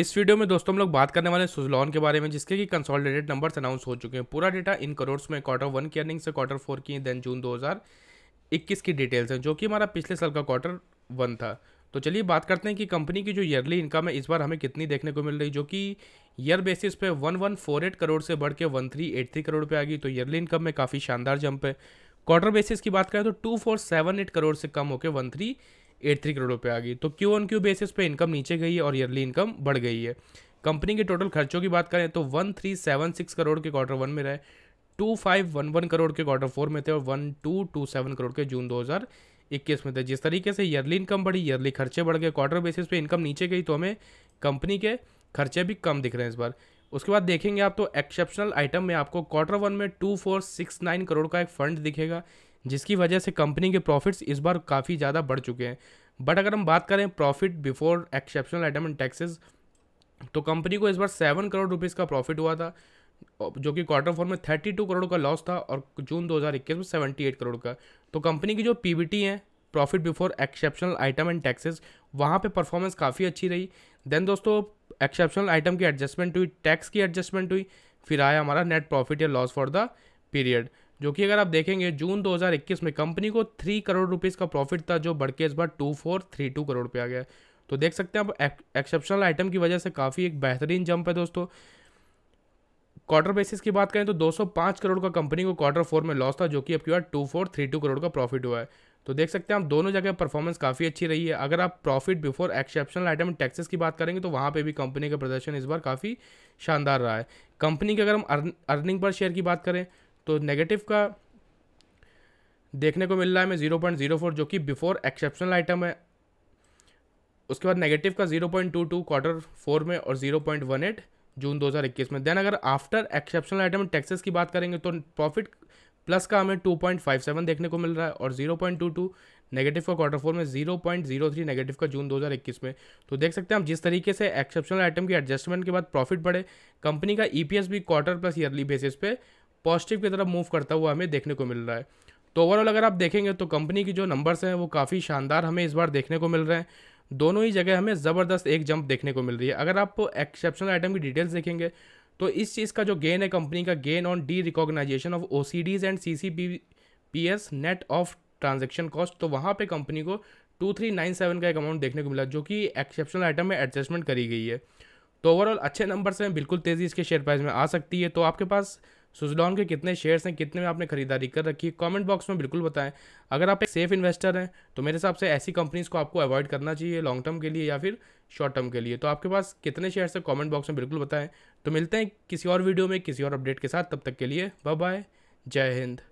इस वीडियो में दोस्तों हम लोग बात करने वाले हैं सुज़लॉन के बारे में, जिसके कि कंसोलिडेटेड नंबर्स अनाउंस हो चुके हैं। पूरा डेटा इन करोड़्स में क्वार्टर 1 की अर्निंग से क्वार्टर 4 की, देन जून 2021 की डिटेल्स हैं, जो कि हमारा पिछले साल का क्वार्टर 1 था। तो चलिए बात करते हैं कि कंपनी की जो ईयरली इनकम है इस बार हमें कितनी देखने को मिल रही, जो कि ईयर बेसिस पे 1148 करोड़ से बढ़ के 1383 करोड़ पे आ गई। तो ईयरली इनकम में काफ़ी शानदार जंप है। क्वार्टर बेसिस की बात करें तो 2478 करोड़ से कम होकर 1383 करोड़ पे आ गई। तो क्यू ऑन क्यू बेसिस पे इनकम नीचे गई है और ईयरली इनकम बढ़ गई है। कंपनी के टोटल खर्चों की बात करें तो 1376 करोड़ के क्वार्टर 1 में रहे, 2511 करोड़ के क्वार्टर 4 में थे और 1227 करोड़ के जून 2021 में थे। जिस तरीके से ईयरली इनकम बढ़ी, ईयरली खर्चे बढ़ गए, क्वार्टर बेसिस पे इनकम नीचे गई, तो हमें कंपनी के खर्चे भी कम दिख रहे हैं इस बार। उसके बाद देखेंगे आप तो एक्सेप्शनल आइटम में आपको क्वार्टर 1 में 2469 करोड़ का एक फंड दिखेगा, जिसकी वजह से कंपनी के प्रॉफिट्स इस बार काफ़ी ज़्यादा बढ़ चुके हैं। बट अगर हम बात करें profit before exceptional item and taxes, तो कंपनी को इस बार 7 करोड़ रुपीज़ का प्रॉफिट हुआ था, जो कि क्वार्टर 4 में 32 करोड़ का लॉस था और जून 2021 में 78 करोड़ का। तो कंपनी की जो पीबीटी है, profit before exceptional item and taxes, वहाँ पे परफॉर्मेंस काफ़ी अच्छी रही। देन दोस्तों एक्सेप्शनल आइटम की एडजस्टमेंट हुई, टैक्स की एडजस्टमेंट हुई, फिर आया हमारा नेट प्रॉफिट या लॉस फॉर द पीरियड, जो कि अगर आप देखेंगे जून 2021 में कंपनी को 3 करोड़ रुपीज़ का प्रॉफिट था, जो बढ़ के इस बार 2432 करोड़ पे आ गया। तो देख सकते हैं आप एक्सेप्शनल आइटम की वजह से काफ़ी एक बेहतरीन जंप है दोस्तों। क्वार्टर बेसिस की बात करें तो 205 करोड़ का कंपनी को क्वार्टर 4 में लॉस था, जो कि अब की बार 2432 करोड़ का प्रॉफिट हुआ है। तो देख सकते हैं आप दोनों जगह परफॉर्मेंस काफ़ी अच्छी रही है। अगर आप profit before exceptional item and taxes की बात करेंगे तो वहाँ पे भी कंपनी का प्रदर्शन इस बार काफ़ी शानदार रहा है। कंपनी की अगर हम अर्निंग पर शेयर की बात करें तो नेगेटिव का देखने को मिल रहा है हमें 0.04, जो कि बिफोर एक्सेप्शनल आइटम है। उसके बाद नेगेटिव का 0.22 क्वार्टर 4 में और 0.18 जून 2021 में। देन अगर after exceptional item and taxes की बात करेंगे तो प्रॉफिट प्लस का हमें 2.57 देखने को मिल रहा है और 0.22 नेगेटिव का क्वार्टर 4 में, 0.03 नेगेटिव का जून 2021 में। तो देख सकते हैं हम जिस तरीके से एक्सेप्शनल आइटम की एडजस्टमेंट के बाद प्रॉफिट बढ़े, कंपनी का EPS भी क्वार्टर प्लस ईयरली बेसिस पे पॉजिटिव की तरफ मूव करता हुआ हमें देखने को मिल रहा है। तो ओवरऑल अगर आप देखेंगे तो कंपनी की जो नंबर्स हैं वो काफ़ी शानदार हमें इस बार देखने को मिल रहे हैं। दोनों ही जगह हमें ज़बरदस्त एक जंप देखने को मिल रही है। अगर आप एक्सेप्शनल आइटम की डिटेल्स देखेंगे तो इस चीज़ का जो गेन है, कंपनी का gain on de recognisation of OCDs and CCPS net of transaction cost, तो वहाँ पे कंपनी को 2397 का एक अमाउंट देखने को मिला, जो कि एक्सेप्शनल आइटम में एडजस्टमेंट करी गई है। तो ओवरऑल अच्छे नंबर से बिल्कुल तेज़ी इसके शेयर प्राइस में आ सकती है। तो आपके पास सुज़लॉन के कितने शेयर्स हैं, कितने में आपने खरीदारी कर रखी है, कमेंट बॉक्स में बिल्कुल बताएं। अगर आप एक सेफ इन्वेस्टर हैं तो मेरे हिसाब से ऐसी कंपनीज़ को आपको अवॉइड करना चाहिए लॉन्ग टर्म के लिए या फिर शॉर्ट टर्म के लिए। तो आपके पास कितने शेयर्स हैं कमेंट बॉक्स में बिल्कुल बताएं। तो मिलते हैं किसी और वीडियो में किसी और अपडेट के साथ, तब तक के लिए बाय बाय, जय हिंद।